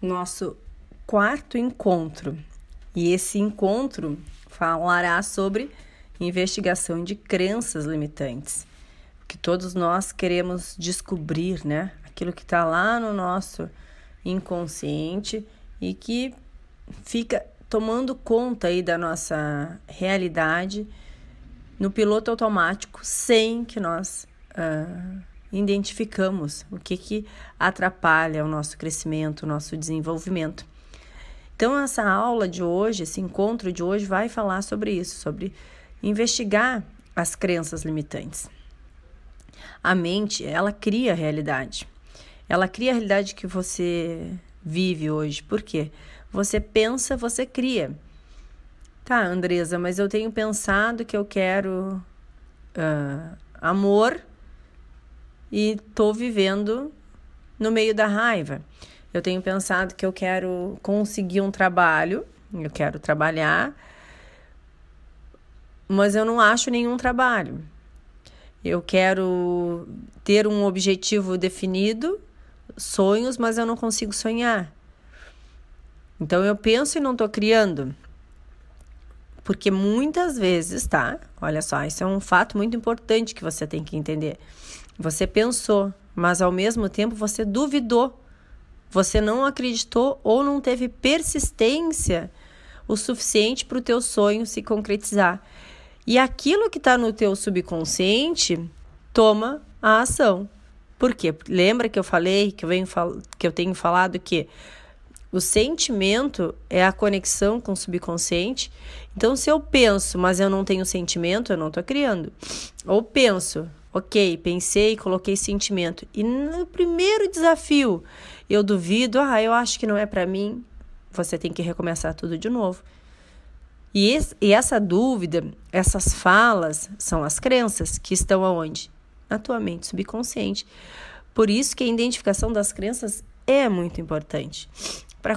nosso quarto encontro. E esse encontro falará sobre investigação de crenças limitantes, que todos nós queremos descobrir, né? Aquilo que está lá no nosso inconsciente e que fica tomando conta aí da nossa realidade no piloto automático, sem que nós identificamos o que atrapalha o nosso crescimento, o nosso desenvolvimento. Então, essa aula de hoje, esse encontro de hoje vai falar sobre isso, sobre investigar as crenças limitantes. A mente, ela cria a realidade. Ela cria a realidade que você vive hoje. Por quê? Você pensa, você cria. Tá, Andresa, mas eu tenho pensado que eu quero amor e tô vivendo no meio da raiva. Eu tenho pensado que eu quero conseguir um trabalho, eu quero trabalhar, mas eu não acho nenhum trabalho. Eu quero ter um objetivo definido, sonhos, mas eu não consigo sonhar. Então, eu penso e não estou criando. Porque muitas vezes, tá? Olha só, isso é um fato muito importante que você tem que entender. Você pensou, mas ao mesmo tempo você duvidou. Você não acreditou ou não teve persistência o suficiente para o teu sonho se concretizar. E aquilo que está no teu subconsciente toma a ação. Por quê? Lembra que eu falei, que eu tenho falado que o sentimento é a conexão com o subconsciente. Então, se eu penso, mas eu não tenho sentimento, eu não estou criando. Ou penso, ok, pensei, coloquei sentimento. E no primeiro desafio, eu duvido, eu acho que não é para mim. Você tem que recomeçar tudo de novo. E essa dúvida, essas falas, são as crenças que estão aonde? Na tua mente subconsciente. Por isso que a identificação das crenças é muito importante. Para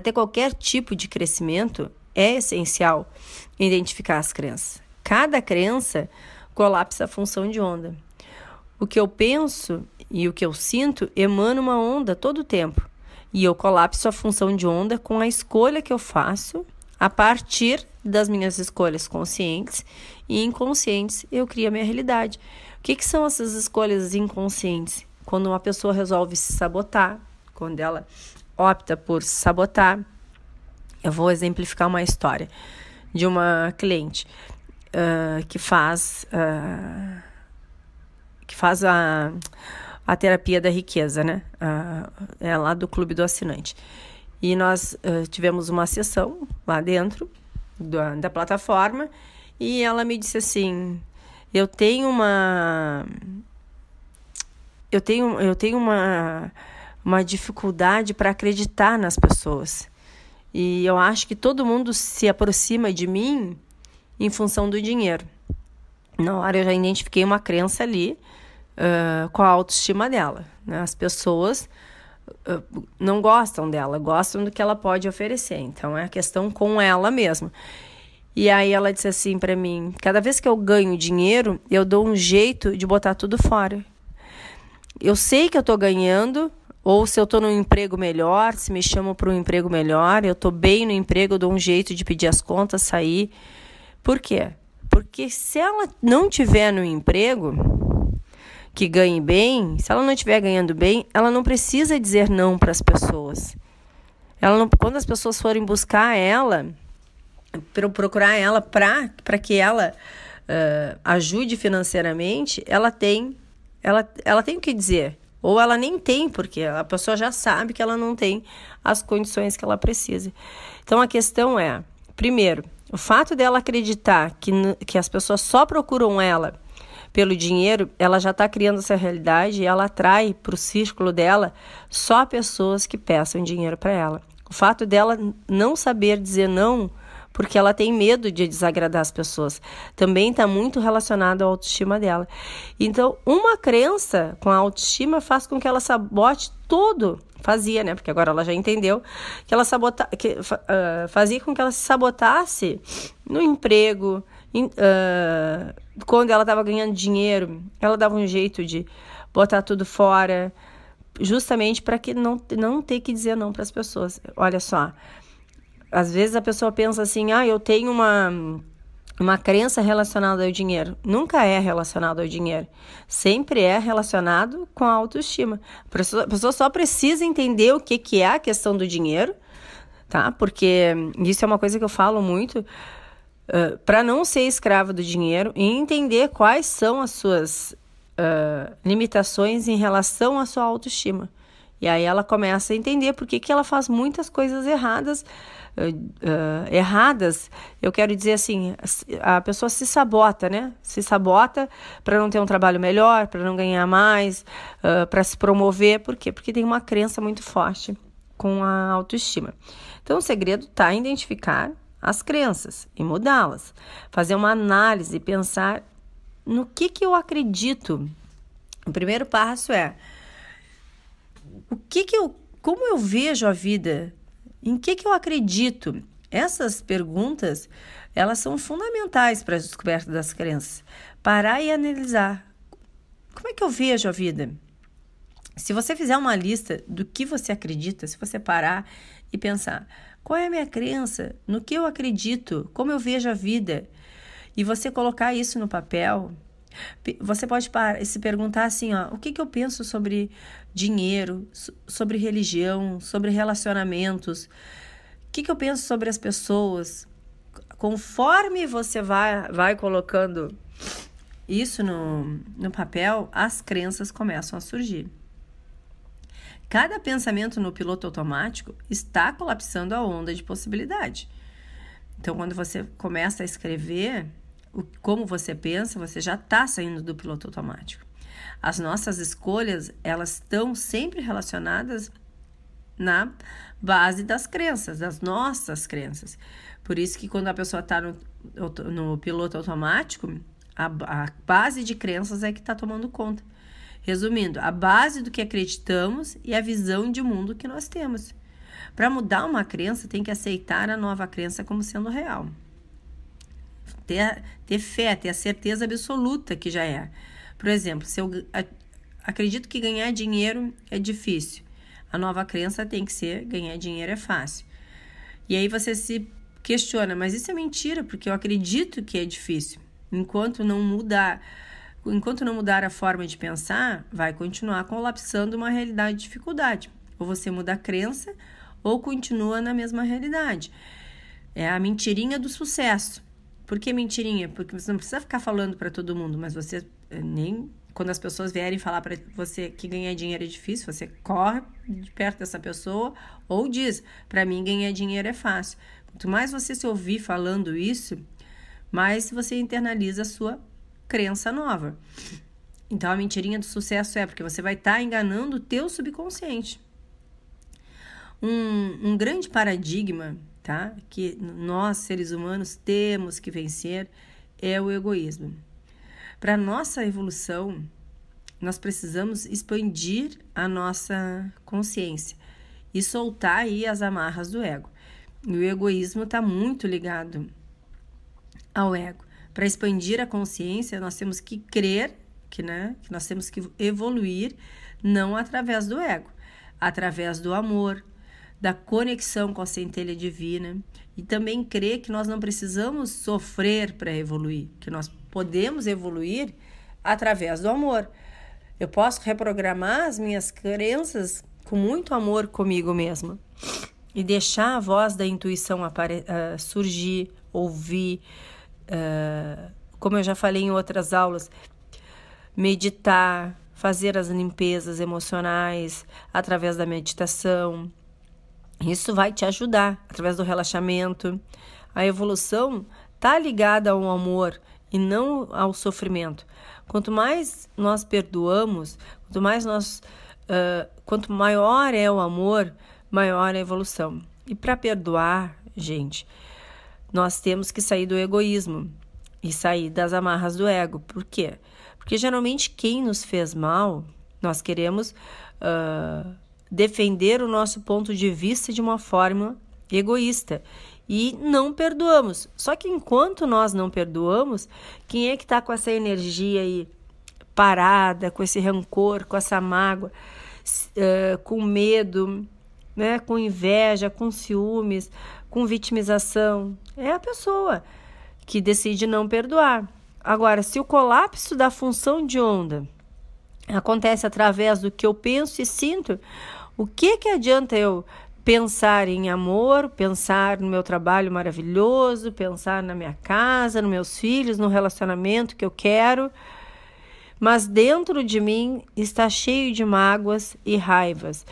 ter qualquer tipo de crescimento, é essencial identificar as crenças. Cada crença colapsa a função de onda. O que eu penso e o que eu sinto emana uma onda todo o tempo. E eu colapso a função de onda com a escolha que eu faço. A partir das minhas escolhas conscientes e inconscientes, eu crio a minha realidade. O que são essas escolhas inconscientes? Quando uma pessoa resolve se sabotar, quando ela opta por se sabotar. Eu vou exemplificar uma história de uma cliente que faz a terapia da riqueza, né? É lá do Clube do Assinante. E nós tivemos uma sessão lá dentro da plataforma e ela me disse assim, eu tenho uma dificuldade para acreditar nas pessoas. E eu acho que todo mundo se aproxima de mim em função do dinheiro. Na hora eu já identifiquei uma crença ali com a autoestima dela, né? As pessoas não gostam dela, gostam do que ela pode oferecer. Então, é a questão com ela mesma. E aí, ela disse assim para mim, cada vez que eu ganho dinheiro, eu dou um jeito de botar tudo fora. Eu sei que eu tô ganhando, ou se eu tô num emprego melhor, se me chamam para um emprego melhor, eu tô bem no emprego, eu dou um jeito de pedir as contas, sair. Por quê? Porque se ela não tiver no emprego que ganhe bem, se ela não estiver ganhando bem, ela não precisa dizer não para as pessoas. Ela não, quando as pessoas forem buscar ela, procurar ela para que ela ajude financeiramente, ela tem o que dizer. Ou ela nem tem, porque a pessoa já sabe que ela não tem as condições que ela precisa. Então, a questão é, primeiro, o fato dela acreditar que as pessoas só procuram ela pelo dinheiro, ela já está criando essa realidade e ela atrai para o círculo dela só pessoas que peçam dinheiro para ela. O fato dela não saber dizer não, porque ela tem medo de desagradar as pessoas, também está muito relacionado à autoestima dela. Então, uma crença com a autoestima faz com que ela sabote tudo. Fazia, né? Porque agora ela já entendeu que ela fazia com que ela se sabotasse no emprego. Quando ela estava ganhando dinheiro, ela dava um jeito de botar tudo fora. justamente para que não ter que dizer não para as pessoas. Olha só, às vezes a pessoa pensa assim, ah, eu tenho uma crença relacionada ao dinheiro. Nunca é relacionado ao dinheiro. Sempre é relacionado com a autoestima. A pessoa só precisa entender o que é a questão do dinheiro, tá? Porque isso é uma coisa que eu falo muito, para não ser escrava do dinheiro e entender quais são as suas limitações em relação à sua autoestima. E aí ela começa a entender por que ela faz muitas coisas erradas. Eu quero dizer assim, a pessoa se sabota, né? Se sabota para não ter um trabalho melhor, para não ganhar mais, para se promover. Por quê? Porque tem uma crença muito forte com a autoestima. Então, o segredo está em identificar as crenças e mudá-las. Fazer uma análise e pensar no que eu acredito. O primeiro passo é... como eu vejo a vida? Em que eu acredito? Essas perguntas, elas são fundamentais para a descoberta das crenças. Parar e analisar. Como é que eu vejo a vida? Se você fizer uma lista do que você acredita, se você parar e pensar, qual é a minha crença? No que eu acredito? Como eu vejo a vida? E você colocar isso no papel... Você pode se perguntar assim, ó, o que eu penso sobre dinheiro, sobre religião, sobre relacionamentos, o que eu penso sobre as pessoas. Conforme você vai colocando isso no papel, as crenças começam a surgir. Cada pensamento no piloto automático está colapsando a onda de possibilidade. Então, quando você começa a escrever... como você pensa, você já está saindo do piloto automático. As nossas escolhas, elas estão sempre relacionadas na base das crenças, das nossas crenças. Por isso que quando a pessoa está no piloto automático, a base de crenças é que está tomando conta. Resumindo, a base do que acreditamos e a visão de mundo que nós temos. Para mudar uma crença, tem que aceitar a nova crença como sendo real. Ter fé, ter a certeza absoluta que já é. Por exemplo, se eu acredito que ganhar dinheiro é difícil, a nova crença tem que ser ganhar dinheiro é fácil. E aí você se questiona, mas isso é mentira, porque eu acredito que é difícil. Enquanto não mudar a forma de pensar, vai continuar colapsando uma realidade de dificuldade. Ou você muda a crença, ou continua na mesma realidade. É a mentirinha do sucesso. Por que mentirinha? Porque você não precisa ficar falando para todo mundo, mas você nem... Quando as pessoas vierem falar para você que ganhar dinheiro é difícil, você corre de perto dessa pessoa ou diz, para mim ganhar dinheiro é fácil. Quanto mais você se ouvir falando isso, mais você internaliza a sua crença nova. Então, a mentirinha do sucesso é porque você vai estar enganando o teu subconsciente. Um grande paradigma... tá? Que nós, seres humanos, temos que vencer é o egoísmo. Para a nossa evolução, nós precisamos expandir a nossa consciência e soltar aí as amarras do ego. E o egoísmo está muito ligado ao ego. Para expandir a consciência, nós temos que crer que nós temos que evoluir, não através do ego, através do amor, da conexão com a centelha divina, e também crer que nós não precisamos sofrer para evoluir, que nós podemos evoluir através do amor. Eu posso reprogramar as minhas crenças com muito amor comigo mesma e deixar a voz da intuição surgir, ouvir, como eu já falei em outras aulas, meditar, fazer as limpezas emocionais através da meditação. Isso vai te ajudar através do relaxamento. A evolução está ligada ao amor e não ao sofrimento. Quanto mais nós perdoamos, quanto maior é o amor, maior é a evolução. E para perdoar, gente, nós temos que sair do egoísmo e sair das amarras do ego. Por quê? Porque geralmente quem nos fez mal, nós queremos... defender o nosso ponto de vista de uma forma egoísta e não perdoamos. Só que enquanto nós não perdoamos, quem é que está com essa energia aí parada, com esse rancor, com essa mágoa? com medo, né, com inveja, com ciúmes, com vitimização. É a pessoa que decide não perdoar. Agora, se o colapso da função de onda acontece através do que eu penso e sinto, o que que adianta eu pensar em amor, pensar no meu trabalho maravilhoso, pensar na minha casa, nos meus filhos, no relacionamento que eu quero, mas dentro de mim está cheio de mágoas e raivas?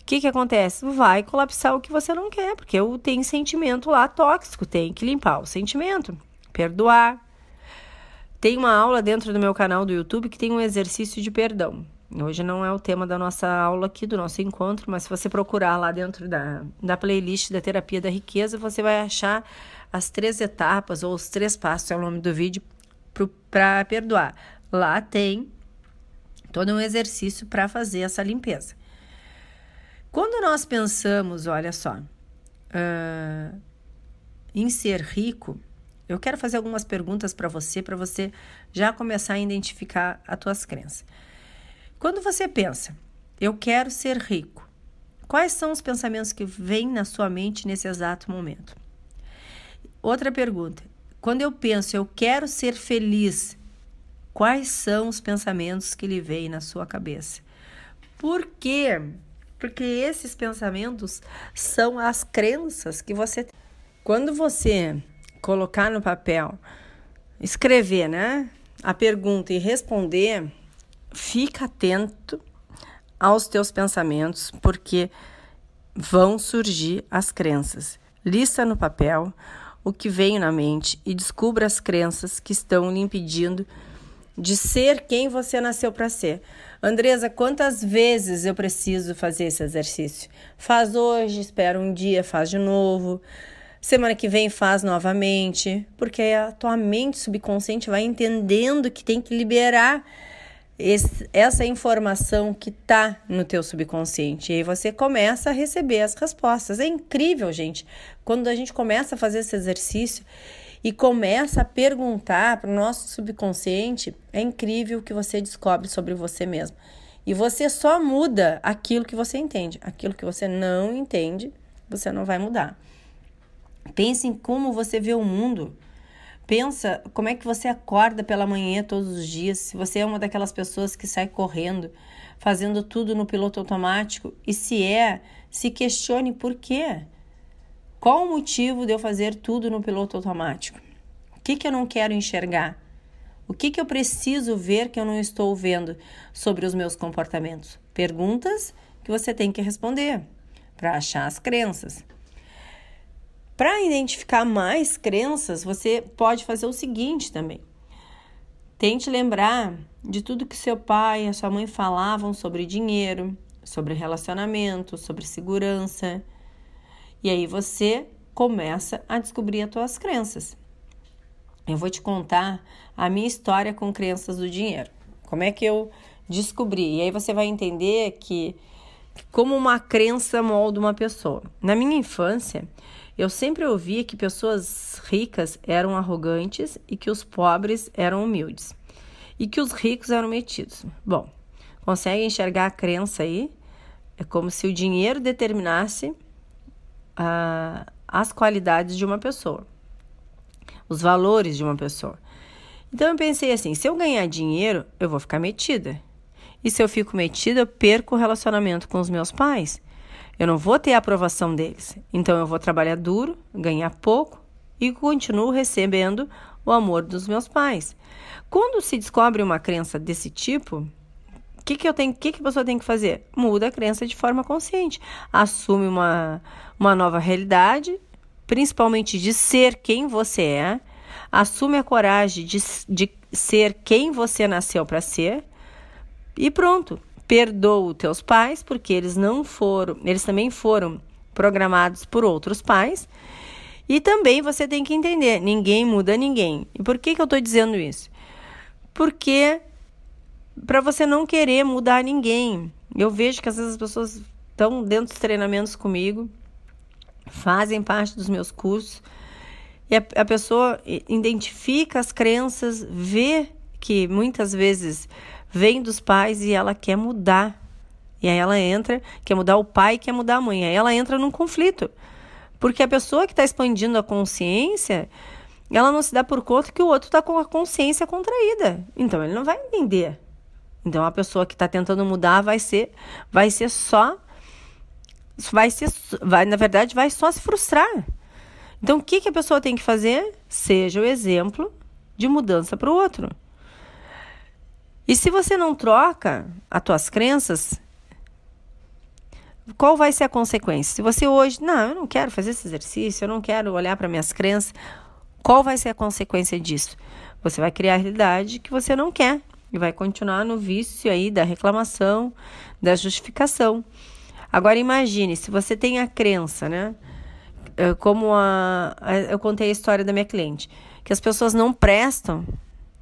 O que que acontece? Vai colapsar o que você não quer, porque tem sentimento lá tóxico, tem que limpar o sentimento, perdoar. Tem uma aula dentro do meu canal do YouTube que tem um exercício de perdão. Hoje não é o tema da nossa aula aqui, do nosso encontro, mas se você procurar lá dentro da playlist da Terapia da Riqueza, você vai achar as 3 etapas ou os 3 passos, é o nome do vídeo, para perdoar. Lá tem todo um exercício para fazer essa limpeza. Quando nós pensamos, olha só, em ser rico, eu quero fazer algumas perguntas para você já começar a identificar as tuas crenças. Quando você pensa, eu quero ser rico, quais são os pensamentos que vêm na sua mente nesse exato momento? Outra pergunta, quando eu penso, eu quero ser feliz, quais são os pensamentos que lhe vêm na sua cabeça? Por quê? Porque esses pensamentos são as crenças que você tem. Quando você colocar no papel, escrever, né, a pergunta e responder, fica atento aos teus pensamentos, porque vão surgir as crenças. Lista no papel o que vem na mente e descubra as crenças que estão lhe impedindo de ser quem você nasceu para ser. Andresa, quantas vezes eu preciso fazer esse exercício? Faz hoje, espera um dia, faz de novo. Semana que vem faz novamente, porque a tua mente subconsciente vai entendendo que tem que liberar essa informação que está no teu subconsciente. E aí você começa a receber as respostas. É incrível, gente, quando a gente começa a fazer esse exercício e começa a perguntar para o nosso subconsciente, é incrível o que você descobre sobre você mesmo. E você só muda aquilo que você entende. Aquilo que você não entende, você não vai mudar. Pense em como você vê o mundo. Pensa como é que você acorda pela manhã todos os dias, se você é uma daquelas pessoas que sai correndo, fazendo tudo no piloto automático, e se é, se questione por quê. Qual o motivo de eu fazer tudo no piloto automático? O que que eu não quero enxergar? O que que eu preciso ver que eu não estou vendo sobre os meus comportamentos? Perguntas que você tem que responder para achar as crenças. Para identificar mais crenças, você pode fazer o seguinte também. Tente lembrar de tudo que seu pai e a sua mãe falavam sobre dinheiro, sobre relacionamento, sobre segurança. E aí você começa a descobrir as suas crenças. Eu vou te contar a minha história com crenças do dinheiro. Como é que eu descobri? E aí você vai entender que como uma crença molda uma pessoa. Na minha infância, eu sempre ouvia que pessoas ricas eram arrogantes e que os pobres eram humildes. E que os ricos eram metidos. Bom, consegue enxergar a crença aí? É como se o dinheiro determinasse as qualidades de uma pessoa. Os valores de uma pessoa. Então eu pensei assim, se eu ganhar dinheiro, eu vou ficar metida. E se eu fico metida, eu perco o relacionamento com os meus pais. Eu não vou ter a aprovação deles. Então, eu vou trabalhar duro, ganhar pouco e continuo recebendo o amor dos meus pais. Quando se descobre uma crença desse tipo, o que a pessoa tem que fazer? Muda a crença de forma consciente. Assume uma nova realidade, principalmente de ser quem você é. Assume a coragem de ser quem você nasceu para ser. E pronto. Perdoa os teus pais, porque eles também foram programados por outros pais. E também você tem que entender, ninguém muda ninguém. E por que que eu estou dizendo isso? Porque para você não querer mudar ninguém. Eu vejo que às vezes as pessoas estão dentro dos treinamentos comigo, fazem parte dos meus cursos, e a pessoa identifica as crenças, vê que muitas vezes vem dos pais e ela quer mudar E aí ela entra, quer mudar o pai, quer mudar a mãe. Aí ela entra num conflito. Porque a pessoa que está expandindo a consciência, ela não se dá por conta que o outro está com a consciência contraída. Então ele não vai entender. Então a pessoa que está tentando mudar vai só se frustrar. Então o que que a pessoa tem que fazer? Seja o exemplo de mudança para o outro. E se você não troca as tuas crenças, qual vai ser a consequência? Se você hoje, não, eu não quero fazer esse exercício, eu não quero olhar para minhas crenças, qual vai ser a consequência disso? Você vai criar a realidade que você não quer e vai continuar no vício aí da reclamação, da justificação. Agora imagine, se você tem a crença, né? Como eu contei a história da minha cliente, que as pessoas não prestam.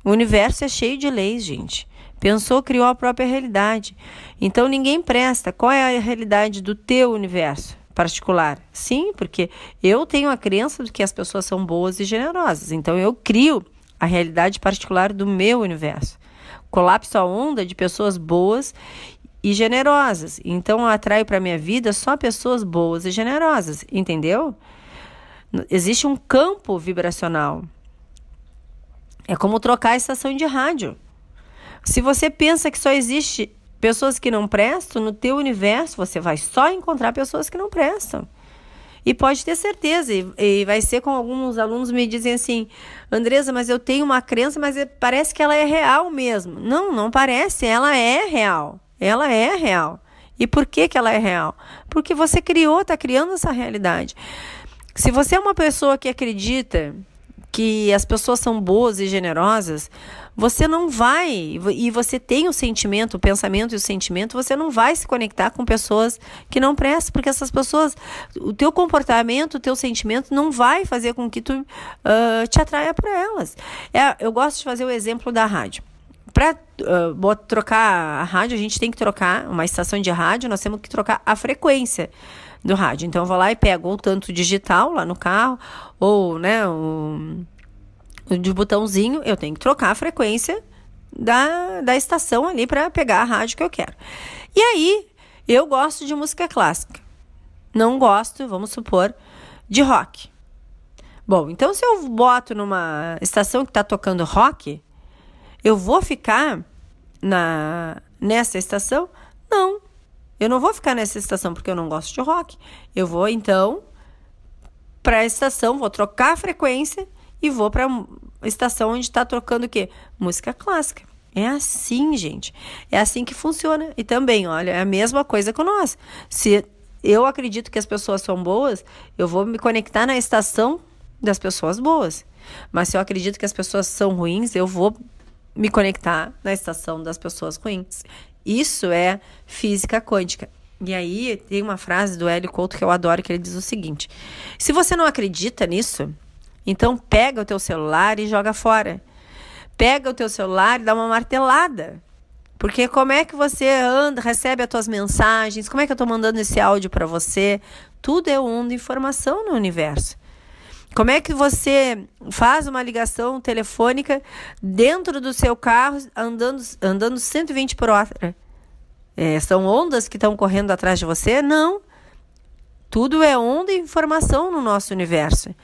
O universo é cheio de leis, gente. Pensou, criou a própria realidade. Então, ninguém presta. Qual é a realidade do teu universo particular? Sim, porque eu tenho a crença de que as pessoas são boas e generosas. Então, eu crio a realidade particular do meu universo. Colapso a onda de pessoas boas e generosas. Então, eu atraio para a minha vida só pessoas boas e generosas. Entendeu? Existe um campo vibracional. É como trocar a estação de rádio. Se você pensa que só existe pessoas que não prestam, no teu universo você vai só encontrar pessoas que não prestam. E pode ter certeza, e vai ser com alguns alunos me dizem assim, Andresa, mas eu tenho uma crença, mas parece que ela é real mesmo. Não, não parece, ela é real. Ela é real. E por que que ela é real? Porque você criou, está criando essa realidade. Se você é uma pessoa que acredita que as pessoas são boas e generosas, você não vai, e você tem o sentimento, o pensamento e o sentimento, você não vai se conectar com pessoas que não prestam, porque essas pessoas, o teu comportamento, o teu sentimento não vai fazer com que tu te atraia para elas. Eu gosto de fazer o exemplo da rádio. Para trocar a rádio, a gente tem que trocar uma estação de rádio, nós temos que trocar a frequência do rádio. Então eu vou lá e pego ou tanto digital lá no carro, ou né, de botãozinho, eu tenho que trocar a frequência da estação ali para pegar a rádio que eu quero. E aí, eu gosto de música clássica. Não gosto, vamos supor, de rock. Bom, então se eu boto numa estação que está tocando rock, eu vou ficar nessa estação? Não. Eu não vou ficar nessa estação porque eu não gosto de rock. Eu vou, então, para a estação, vou trocar a frequência e vou para a estação onde está tocando o quê? Música clássica. É assim, gente. É assim que funciona. E também, olha, é a mesma coisa com nós. Se eu acredito que as pessoas são boas, eu vou me conectar na estação das pessoas boas. Mas se eu acredito que as pessoas são ruins, eu vou me conectar na estação das pessoas ruins. Isso é física quântica. E aí tem uma frase do Hélio Couto que eu adoro, que ele diz o seguinte: se você não acredita nisso, então pega o teu celular e joga fora. Pega o teu celular e dá uma martelada. Porque como é que você anda, recebe as tuas mensagens, como é que eu estou mandando esse áudio para você? Tudo é onda e informação no universo. Como é que você faz uma ligação telefônica dentro do seu carro andando 120 por hora? São ondas que estão correndo atrás de você? Não. Tudo é onda e informação no nosso universo.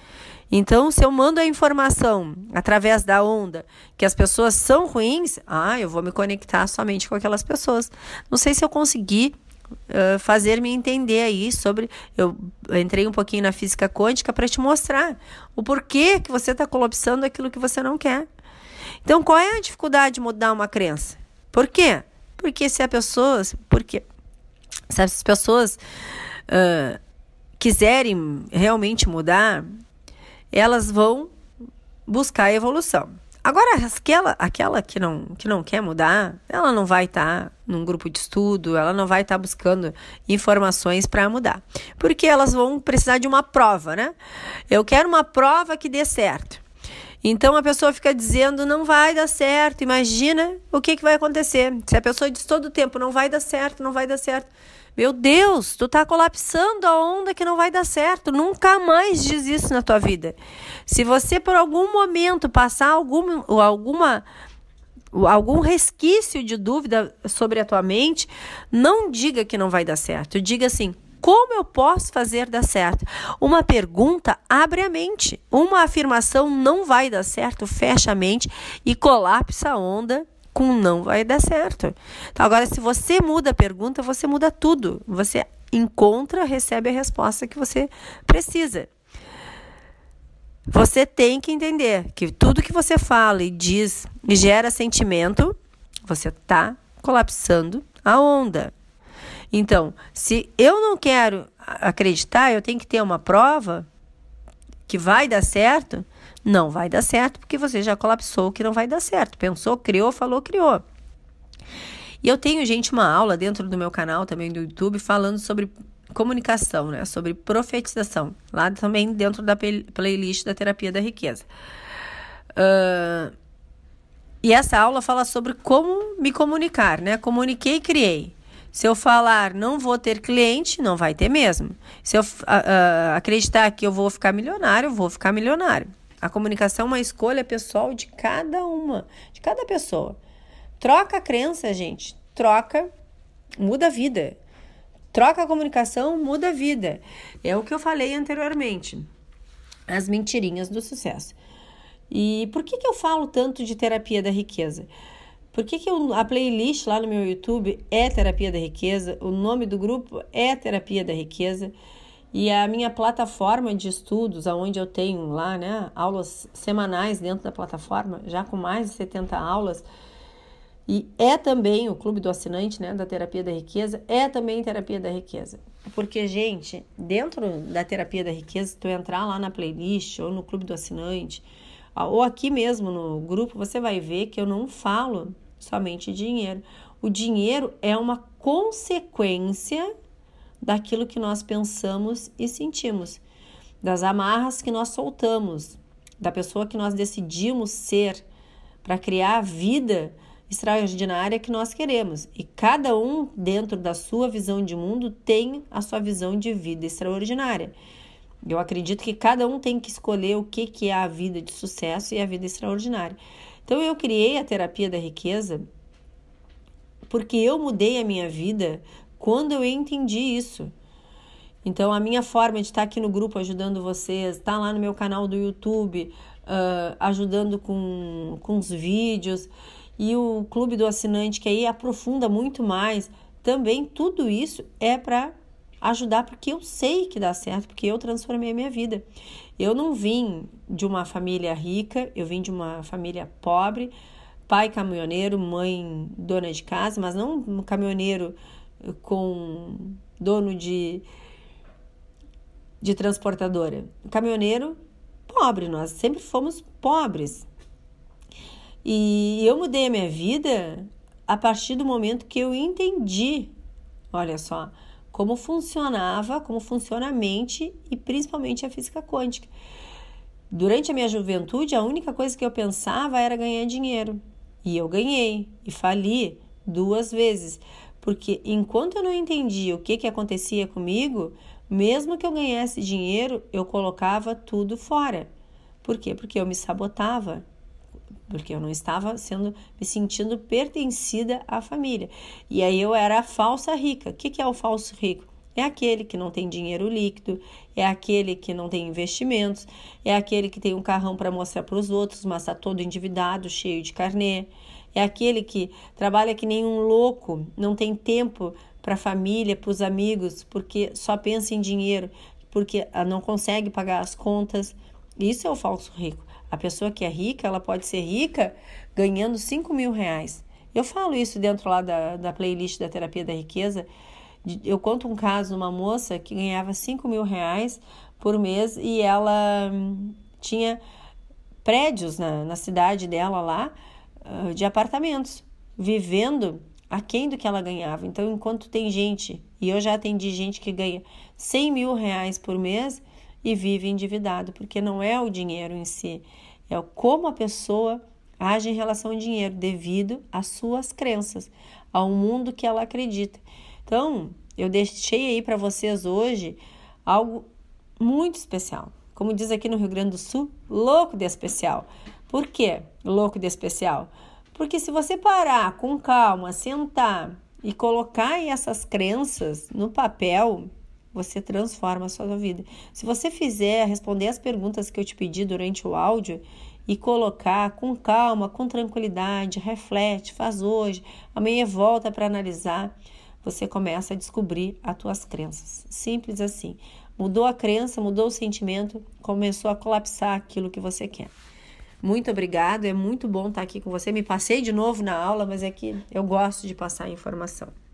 Então, se eu mando a informação através da onda que as pessoas são ruins, eu vou me conectar somente com aquelas pessoas. Não sei se eu consegui fazer-me entender aí sobre... Eu entrei um pouquinho na física quântica para te mostrar o porquê que você está colapsando aquilo que você não quer. Então, qual é a dificuldade de mudar uma crença? Por quê? Porque se as pessoas quiserem realmente mudar, elas vão buscar a evolução. Agora, aquela que não quer mudar, ela não vai estar num grupo de estudo, ela não vai estar buscando informações para mudar. Porque elas vão precisar de uma prova, né? Eu quero uma prova que dê certo. Então, a pessoa fica dizendo, não vai dar certo. Imagina o que vai acontecer. Se a pessoa diz todo o tempo, não vai dar certo, não vai dar certo. Meu Deus, tu tá colapsando a onda que não vai dar certo. Nunca mais diz isso na tua vida. Se você por algum momento passar alguma algum resquício de dúvida sobre a tua mente, não diga que não vai dar certo. Diga assim: como eu posso fazer dar certo? Uma pergunta abre a mente. Uma afirmação não vai dar certo fecha a mente e colapsa a onda com não vai dar certo. Então, agora, se você muda a pergunta, você muda tudo. Você encontra, recebe a resposta que você precisa. Você tem que entender que tudo que você fala e diz e gera sentimento, você está colapsando a onda. Então, se eu não quero acreditar, eu tenho que ter uma prova que vai dar certo. Não vai dar certo, porque você já colapsou que não vai dar certo. Pensou, criou, falou, criou. E eu tenho, gente, uma aula dentro do meu canal também do YouTube falando sobre comunicação, né? Sobre profetização. Lá também dentro da playlist da Terapia da Riqueza. E essa aula fala sobre como me comunicar, né? Comuniquei e criei. Se eu falar não vou ter cliente, não vai ter mesmo. Se eu acreditar que eu vou ficar milionário, eu vou ficar milionário. A comunicação é uma escolha pessoal de cada uma, de cada pessoa. Troca a crença, gente. Troca, muda a vida. Troca a comunicação, muda a vida. É o que eu falei anteriormente. As mentirinhas do sucesso. E por que eu falo tanto de terapia da riqueza? Por que a playlist lá no meu YouTube é Terapia da Riqueza? O nome do grupo é Terapia da Riqueza. E a minha plataforma de estudos, onde eu tenho lá, né, aulas semanais dentro da plataforma, já com mais de 70 aulas. E é também o Clube do Assinante, né, da Terapia da Riqueza, é também Terapia da Riqueza. Porque, gente, dentro da Terapia da Riqueza, se tu entrar lá na playlist ou no Clube do Assinante, ou aqui mesmo no grupo, você vai ver que eu não falo somente dinheiro. O dinheiro é uma consequência daquilo que nós pensamos e sentimos, das amarras que nós soltamos, da pessoa que nós decidimos ser para criar a vida extraordinária que nós queremos. E cada um, dentro da sua visão de mundo, tem a sua visão de vida extraordinária. Eu acredito que cada um tem que escolher o que é a vida de sucesso e a vida extraordinária. Então, eu criei a Terapia da Riqueza porque eu mudei a minha vida quando eu entendi isso. Então, a minha forma de estar aqui no grupo ajudando vocês, estar lá no meu canal do YouTube, ajudando com os vídeos, e o Clube do Assinante, que aí aprofunda muito mais, também tudo isso é para ajudar, porque eu sei que dá certo, porque eu transformei a minha vida. Eu não vim de uma família rica, eu vim de uma família pobre, pai caminhoneiro, mãe dona de casa, mas não um caminhoneiro com dono de transportadora. Caminhoneiro pobre, nós sempre fomos pobres. E eu mudei a minha vida a partir do momento que eu entendi, olha só, como funcionava, como funciona a mente e principalmente a física quântica. Durante a minha juventude, a única coisa que eu pensava era ganhar dinheiro. E eu ganhei e fali 2 vezes. Porque enquanto eu não entendia o que acontecia comigo, mesmo que eu ganhasse dinheiro, eu colocava tudo fora. Por quê? Porque eu me sabotava. Porque eu não estava me sentindo pertencida à família. E aí eu era a falsa rica. O que é o falso rico? É aquele que não tem dinheiro líquido, é aquele que não tem investimentos, é aquele que tem um carrão para mostrar para os outros, mas está todo endividado, cheio de carnê. É aquele que trabalha que nem um louco, não tem tempo para a família, para os amigos, porque só pensa em dinheiro, porque não consegue pagar as contas. Isso é o falso rico. A pessoa que é rica, ela pode ser rica ganhando 5 mil reais. Eu falo isso dentro lá da playlist da Terapia da Riqueza. Eu conto um caso de uma moça que ganhava 5 mil reais por mês e ela tinha prédios na cidade dela lá, de apartamentos, vivendo aquém do que ela ganhava. Então, enquanto tem gente, e eu já atendi gente que ganha 100 mil reais por mês, e vive endividado, porque não é o dinheiro em si, é como a pessoa age em relação ao dinheiro, devido às suas crenças, ao mundo que ela acredita. Então, eu deixei aí para vocês hoje algo muito especial. Como diz aqui no Rio Grande do Sul, louco de especial. Por quê louco de especial? Porque se você parar com calma, sentar e colocar essas crenças no papel, você transforma a sua vida. Se você fizer, responder as perguntas que eu te pedi durante o áudio e colocar com calma, com tranquilidade, reflete, faz hoje, amanhã volta para analisar, você começa a descobrir as tuas crenças. Simples assim. Mudou a crença, mudou o sentimento, começou a colapsar aquilo que você quer. Muito obrigado, é muito bom estar aqui com você. Me passei de novo na aula, mas é que eu gosto de passar a informação.